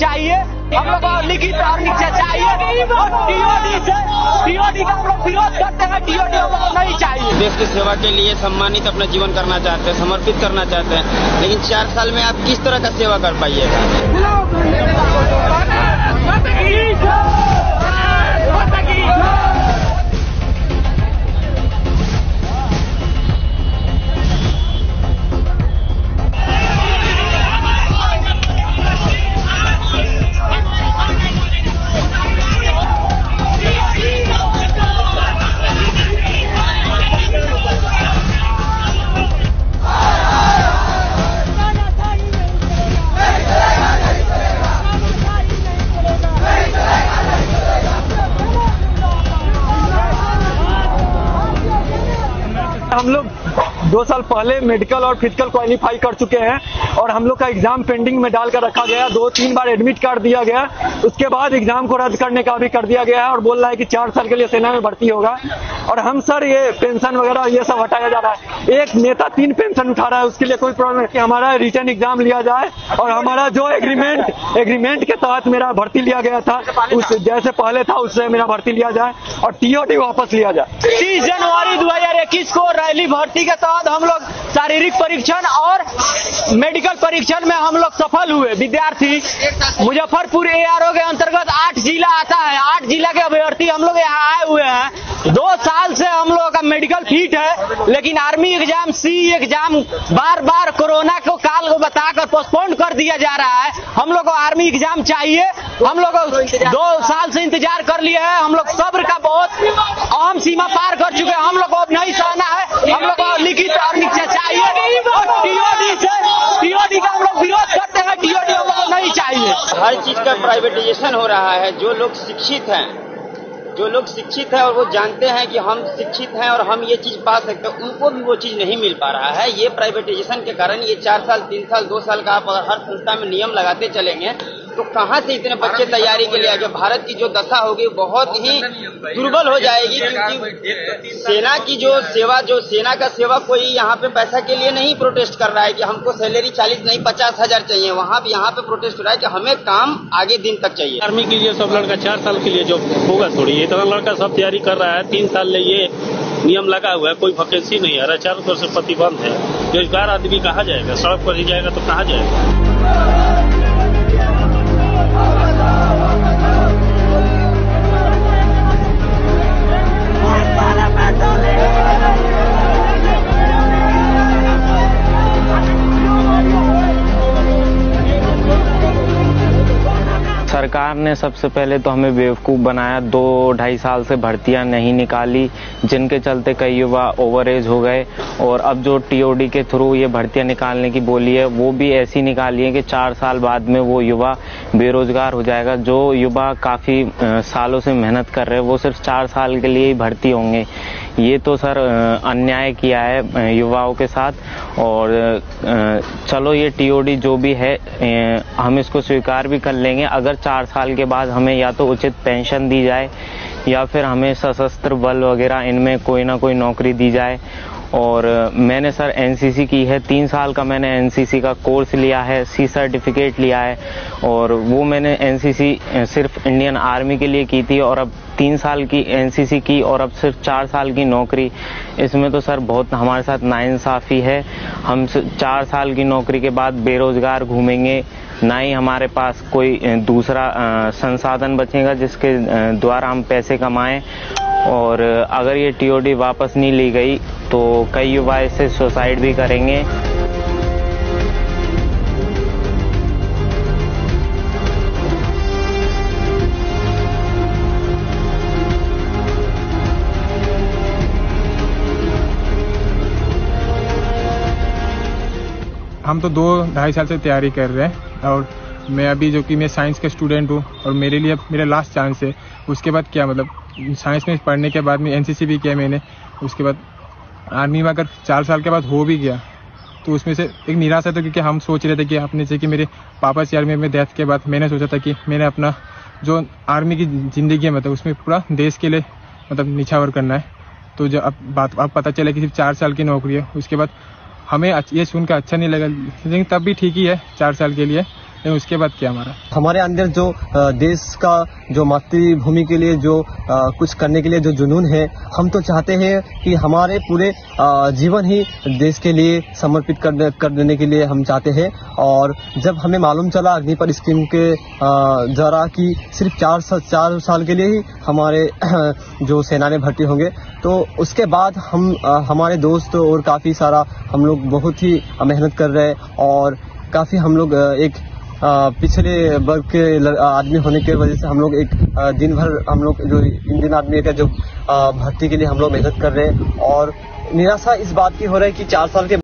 चाहिए, हम लोग को लिखित और नीचे चाहिए और डीओडी का हम लोग विरोध करते हैं। डीओडी हम लोग नहीं चाहिए। देश की सेवा के लिए सम्मानित अपना जीवन करना चाहते हैं, समर्पित करना चाहते हैं, लेकिन 4 साल में आप किस तरह का सेवा कर पाइएगा? हम लोग 2 साल पहले मेडिकल और फिजिकल क्वालिफाई कर चुके हैं और हम लोग का एग्जाम पेंडिंग में डाल कर रखा गया। 2-3 बार एडमिट कार्ड दिया गया, उसके बाद एग्जाम को रद्द करने का भी कर दिया गया है और बोल रहा है कि 4 साल के लिए सेना में भर्ती होगा। और हम सर ये पेंशन वगैरह ये सब हटाया जा रहा है। एक नेता 3 पेंशन उठा रहा है, उसके लिए कोई प्रॉब्लम नहीं। हमारा रिटर्न एग्जाम लिया जाए और हमारा जो एग्रीमेंट के तहत मेरा भर्ती लिया गया था, उस जैसे पहले था उससे मेरा भर्ती लिया जाए और टीओडी वापस लिया जाए। 30 जनवरी 2021 को रैली भर्ती के तहत हम लोग शारीरिक परीक्षण और मेडिकल परीक्षण में हम लोग सफल हुए। विद्यार्थी मुजफ्फरपुर ARO के अंतर्गत 8 जिला आता है। 8 जिला के अभ्यर्थी हम लोग यहाँ आए हुए हैं। 2 साल से हम लोगों का मेडिकल फिट है, लेकिन आर्मी एग्जाम CE एग्जाम बार बार कोरोना को काल को बताकर पोस्टपोन कर दिया जा रहा है। हम लोग को आर्मी एग्जाम चाहिए। हम लोग 2 साल से इंतजार कर लिए हैं। हम लोग सब्र का बहुत अहम सीमा पार कर चुके हैं। हम लोग को अब नहीं सहना है। हम लोग को लिखित और नीचे चाहिए और टीओडी का हम लोग विरोध करते हैं। टीओडी हम लोग नहीं चाहिए। हर चीज का प्राइवेटाइजेशन हो रहा है। जो लोग शिक्षित हैं और वो जानते हैं कि हम शिक्षित हैं और हम ये चीज पा सकते हैं, उनको भी वो चीज नहीं मिल पा रहा है। ये प्राइवेटाइजेशन के कारण ये 4 साल 3 साल 2 साल का आप अगर हर संस्था में नियम लगाते चलेंगे तो कहाँ से इतने बच्चे तैयारी के लिए आएंगे? भारत की जो दशा होगी बहुत ही दुर्बल हो जाएगी, क्योंकि सेना की जो सेना का सेवा कोई यहाँ पे पैसा के लिए नहीं प्रोटेस्ट कर रहा है कि हमको सैलरी 40 नहीं 50,000 चाहिए। वहाँ भी यहाँ पे प्रोटेस्ट हो रहा है कि हमें काम आगे दिन तक चाहिए। आर्मी के लिए सब लड़का 4 साल के लिए जो होगा, थोड़ी इतना लड़का सब तैयारी कर रहा है। 3 साल ले ये नियम लगा हुआ है, कोई वैकेंसी नहीं आ रहा। चारों तरफ से प्रतिबंध है। बेरोजगार आदमी कहाँ जाएगा? सड़क पर ही जाएगा तो कहाँ जाएगा? सरकार ने सबसे पहले तो हमें बेवकूफ़ बनाया। 2-2.5 साल से भर्तियां नहीं निकाली, जिनके चलते कई युवा ओवरएज हो गए। और अब जो टीओडी के थ्रू ये भर्तियां निकालने की बोली है, वो भी ऐसी निकाली है कि 4 साल बाद में वो युवा बेरोजगार हो जाएगा। जो युवा काफ़ी सालों से मेहनत कर रहे हैं, वो सिर्फ 4 साल के लिए ही भर्ती होंगे। ये तो सर अन्याय किया है युवाओं के साथ। और चलो ये टीओडी जो भी है हम इसको स्वीकार भी कर लेंगे, अगर 4 साल के बाद हमें या तो उचित पेंशन दी जाए या फिर हमें सशस्त्र बल वगैरह इनमें कोई ना कोई नौकरी दी जाए। और मैंने सर NCC की है। 3 साल का मैंने NCC का कोर्स लिया है, C सर्टिफिकेट लिया है। और वो मैंने NCC सिर्फ इंडियन आर्मी के लिए की थी और अब 3 साल की NCC की और अब सिर्फ 4 साल की नौकरी। इसमें तो सर बहुत हमारे साथ नाइंसाफ़ी है। हम 4 साल की नौकरी के बाद बेरोजगार घूमेंगे, ना ही हमारे पास कोई दूसरा संसाधन बचेगा जिसके द्वारा हम पैसे कमाएं। और अगर ये टीओडी वापस नहीं ली गई तो कई युवा इससे सुसाइड भी करेंगे। हम तो 2-2.5 साल से तैयारी कर रहे हैं और मैं अभी जो कि मैं साइंस का स्टूडेंट हूँ और मेरे लिए मेरा लास्ट चांस है। उसके बाद क्या मतलब, साइंस में पढ़ने के बाद में NCC भी किया मैंने, उसके बाद आर्मी में अगर 4 साल के बाद हो भी गया तो उसमें से एक निराशा था। क्योंकि हम सोच रहे थे कि अपने से कि मेरे पापा से आर्मी में डेथ के बाद मैंने सोचा था कि मैंने अपना जो आर्मी की ज़िंदगी है मतलब उसमें पूरा देश के लिए मतलब निछावर करना है। तो जब अब पता चला कि सिर्फ 4 साल की नौकरी है, उसके बाद हमें ये सुनकर अच्छा नहीं लगा, लेकिन तब भी ठीक ही है 4 साल के लिए। है। उसके बाद क्या हमारे अंदर जो देश का जो मातृभूमि के लिए जो कुछ करने के लिए जो जुनून है, हम तो चाहते हैं कि हमारे पूरे जीवन ही देश के लिए समर्पित कर देने के लिए हम चाहते हैं। और जब हमें मालूम चला अग्निपथ स्कीम के द्वारा कि सिर्फ चार साल के लिए ही हमारे जो सेना में भर्ती होंगे, तो उसके बाद हमारे दोस्त और काफ़ी सारा हम लोग बहुत ही मेहनत कर रहे हैं और काफ़ी हम लोग एक पिछले वर्ग के आदमी होने के वजह से हम लोग एक दिन भर हम लोग जो इंडियन आर्मी का जो भर्ती के लिए हम लोग मेहनत कर रहे हैं। और निराशा इस बात की हो रही है कि 4 साल के